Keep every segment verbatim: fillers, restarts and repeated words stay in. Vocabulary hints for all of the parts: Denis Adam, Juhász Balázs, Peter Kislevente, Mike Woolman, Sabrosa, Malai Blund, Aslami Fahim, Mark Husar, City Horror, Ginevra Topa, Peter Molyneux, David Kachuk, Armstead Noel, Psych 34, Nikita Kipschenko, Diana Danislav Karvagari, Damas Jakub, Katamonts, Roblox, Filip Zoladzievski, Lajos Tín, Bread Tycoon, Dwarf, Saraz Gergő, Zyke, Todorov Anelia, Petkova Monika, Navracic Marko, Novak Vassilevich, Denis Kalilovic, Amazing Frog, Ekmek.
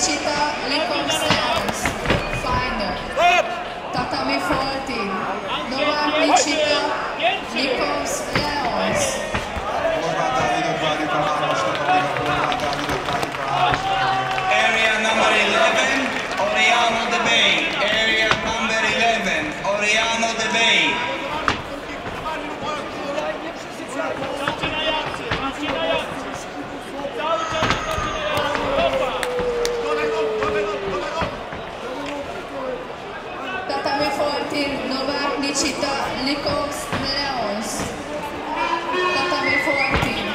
Wichita Liquor Sands. Final. Tatami fourteen. Nova Wichita Liquor Sands. Area number eleven, Oriano de Bay. Area number eleven, Oriano de Bay. Wichita Liquor Sands. Tatami fourteen.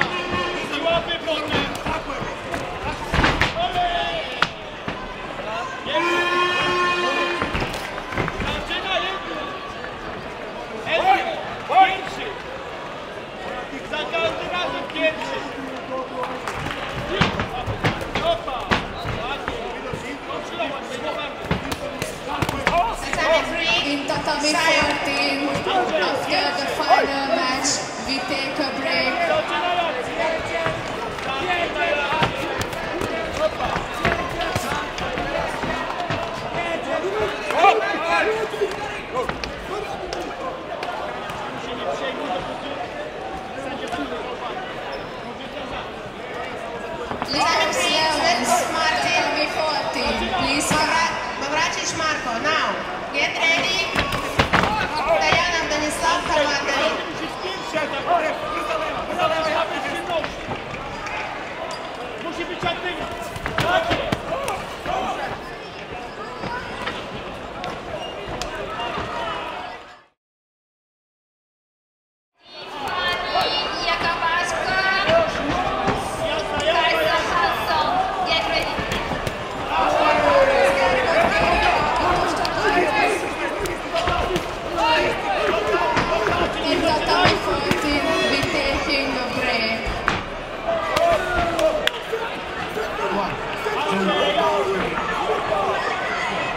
In Tatami fourteen, after the final match, we take a break. Tatami fourteen, please. Navracic Marko, now. Get ready. Diana Danislav Karvagari.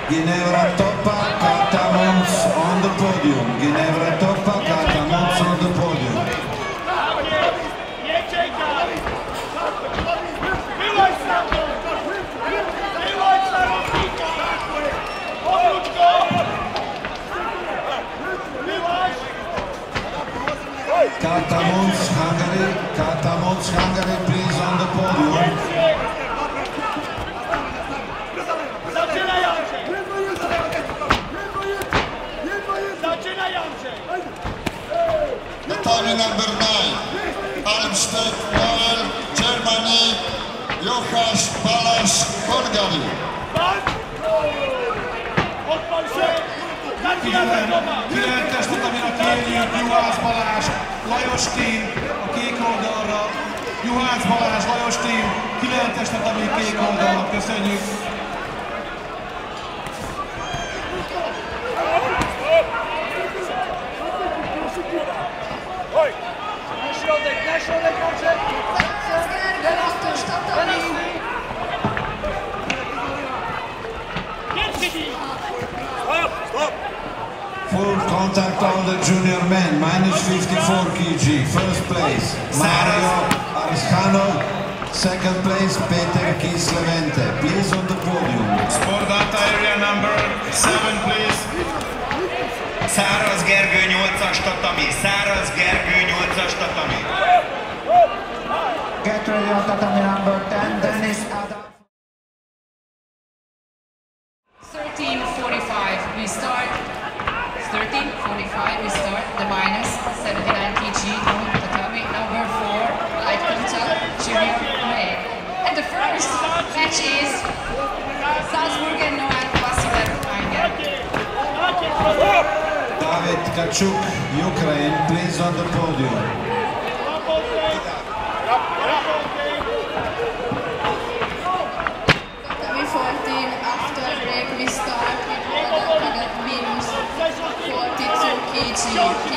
Ginevra Topa, Katamonts on the podium. Ginevra Topa, Katamonts on the podium. Katamonts Hungary, Katamonts Hungary, please on the podium. Tatami number nine, Armstead, Noel, Germany, Juhász Balázs, Korgódi. Kilentes tatami a kényért Juhász Balázs, Lajos Tín a kék oldalra. Juhász Balázs, Lajos Tín, kilentes tatami kék oldalra. Köszönjük. Na środek dobrze. Saraz Gergő, otwórz tatami. Full contact on the junior men, minus fifty-four kilograms, first place Mario Arscano, second place Peter Kislevente, please on the podium. Sport data area number seven, please. Saraz Gergő nyolcas tatami, Saraz Gergő nyolcas tatami. Get ready on tatami number ten, Denis Adam. thirteen forty-five, we start. thirteen forty-five, we start the minus seventy-nine kilograms on tatami number four, light contact, junior play. And the first match is Salzburg and Novak Vassilevich. David Kachuk, Ukraine, please on the podium. Tatami fourteen, after break we start with minus forty-two kilograms. Hey!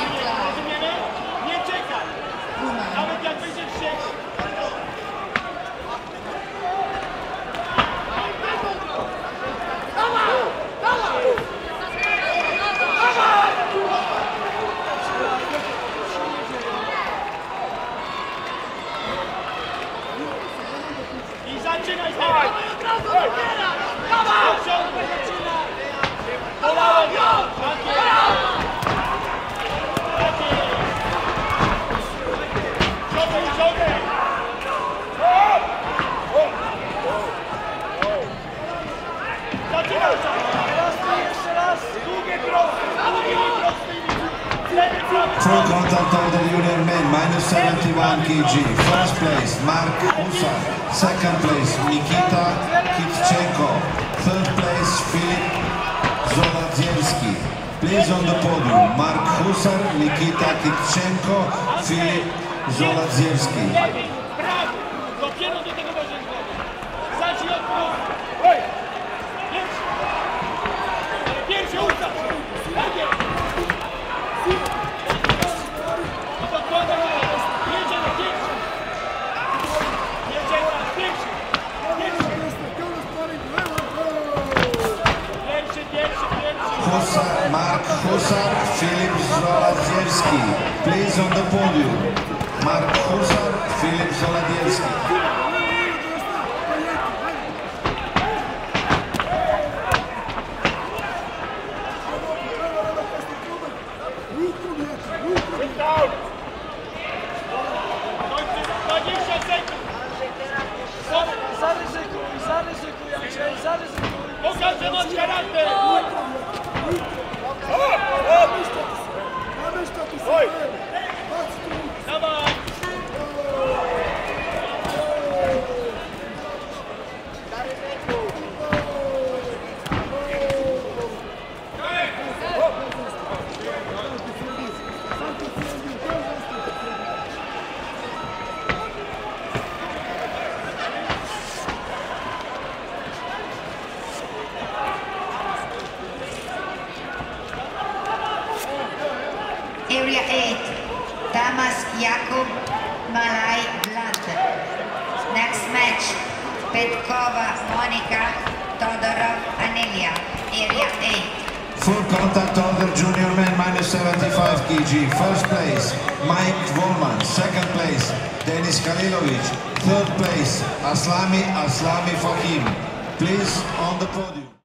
Full contact of the junior men, minus seventy-one kilograms. First place, Mark Husar. Second place, Nikita Kipschenko. Third place, Filip Zoladzievski. Please on the podium, Mark Husar, Nikita Kipschenko, Filip Zoladzievski. Mark Husar, Filip Zoladziewski. Please on the podium. Mark Husar, Filip Zoladziewski. Area eight, Damas Jakub, Malai Blund. Next match, Petkova Monika, Todorov Anelia, Area eight. Full contact order junior men, minus seventy-five kilograms. First place, Mike Woolman. Second place, Denis Kalilovic. Third place, Aslami Aslami Fahim. Please on the podium.